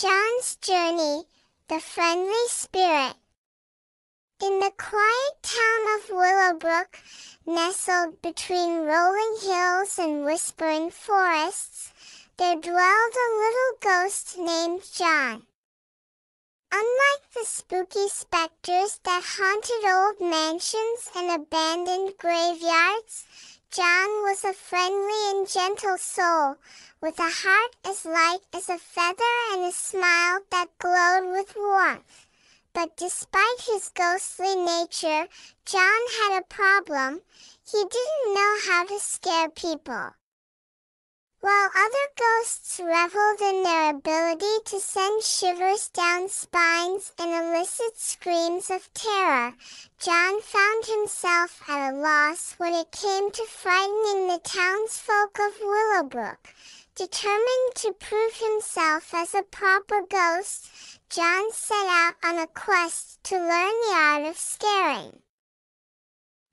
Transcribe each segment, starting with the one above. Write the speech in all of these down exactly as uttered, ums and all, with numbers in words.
John's Journey, The Friendly Spirit. In the quiet town of Willowbrook, nestled between rolling hills and whispering forests, there dwelled a little ghost named John. Unlike the spooky specters that haunted old mansions and abandoned graveyards, John was a friendly and gentle soul, with a heart as light as a feather and a smile that glowed with warmth. But despite his ghostly nature, John had a problem. He didn't know how to scare people. While other ghosts reveled in their ability to send shivers down spines and elicit screams of terror, John found himself at a loss when it came to frightening the townsfolk of Willowbrook. Determined to prove himself as a proper ghost, John set out on a quest to learn the art of scaring.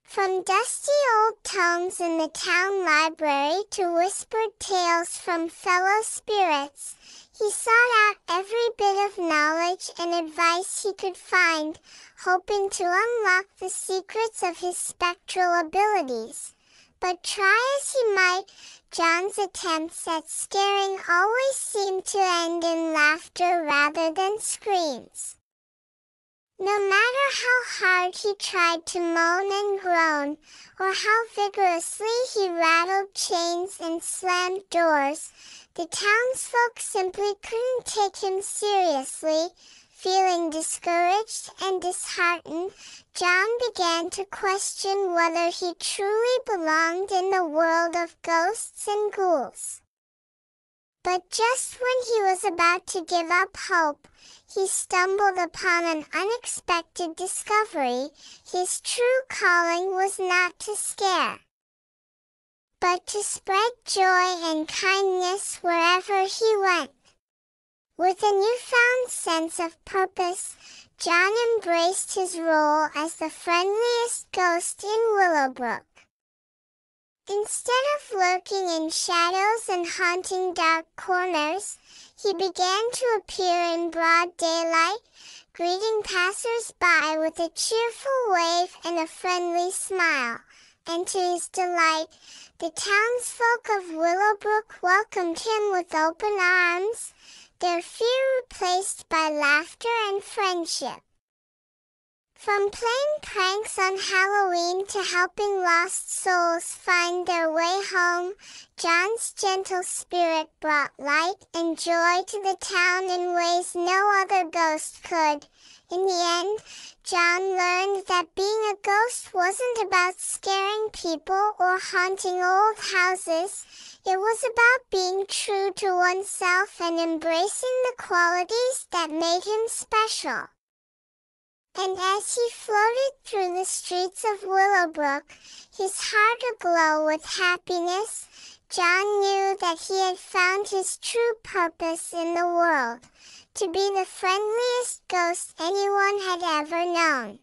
From dusty old tomes in the town library to whispered tales from fellow spirits, he sought out every bit of knowledge and advice he could find, hoping to unlock the secrets of his spectral abilities. But try as he might, John's attempts at scaring always seemed to end in laughter rather than screams. No matter how hard he tried to moan and groan, or how vigorously he rattled chains and slammed doors, the townsfolk simply couldn't take him seriously. Feeling discouraged and disheartened, John began to question whether he truly belonged in the world of ghosts and ghouls. But just when he was about to give up hope, he stumbled upon an unexpected discovery. His true calling was not to scare, but to spread joy and kindness wherever he went. With a newfound sense of purpose, John embraced his role as the friendliest ghost in Willowbrook. Instead of lurking in shadows and haunting dark corners, he began to appear in broad daylight, greeting passers-by with a cheerful wave and a friendly smile, and to his delight, the townsfolk of Willowbrook welcomed him with open arms, their fear replaced by laughter and friendship. From playing pranks on Halloween to helping lost souls find their way home, John's gentle spirit brought light and joy to the town in ways no other ghost could. In the end, John learned that being a ghost wasn't about scaring people or haunting old houses. It was about being true to oneself and embracing the qualities that made him special. And as he floated through the streets of Willowbrook, his heart aglow with happiness, John knew that he had found his true purpose in the world, to be the friendliest ghost anyone had ever known.